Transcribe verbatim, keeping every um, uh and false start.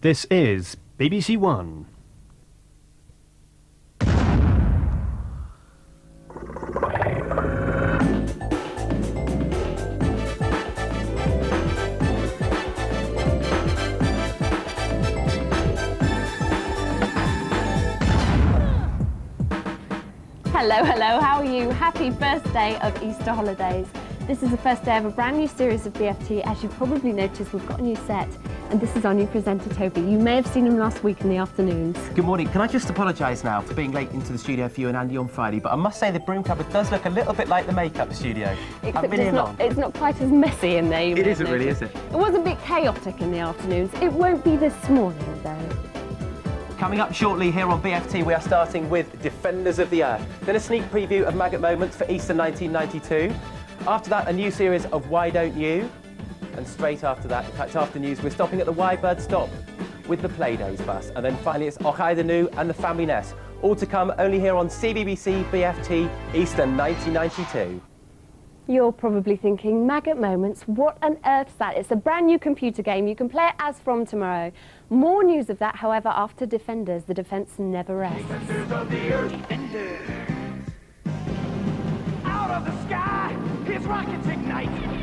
This is B B C One. Hello, hello, how are you? Happy first day of Easter holidays. This is the first day of a brand new series of B F T. As you probably noticed, we've got a new set, and this is our new presenter, Toby. You may have seen him last week in the afternoons. Good morning. Can I just apologise now for being late into the studio for you and Andy on Friday, but I must say the broom cupboard does look a little bit like the makeup studio. I've been here long. It's not quite as messy in there. It isn't really, is it? It was a bit chaotic in the afternoons. It won't be this morning, though. Coming up shortly here on B F T, we are starting with Defenders of the Earth. Then a sneak preview of Maggot Moments for Easter nineteen ninety-two. After that, a new series of Why Don't You? And straight after that, in fact, after news, we're stopping at the Wybird stop with the Playdays bus. And then finally, it's Ochai the New and the Family Nest. All to come only here on C B B C B F T Easter nineteen ninety-two. You're probably thinking, Maggot Moments, what on earth's that? It's a brand new computer game. You can play it as from tomorrow. More news of that, however, after Defenders. The defence never rests. Defenders of the Earth. Defenders. Out of the sky, his rockets ignite.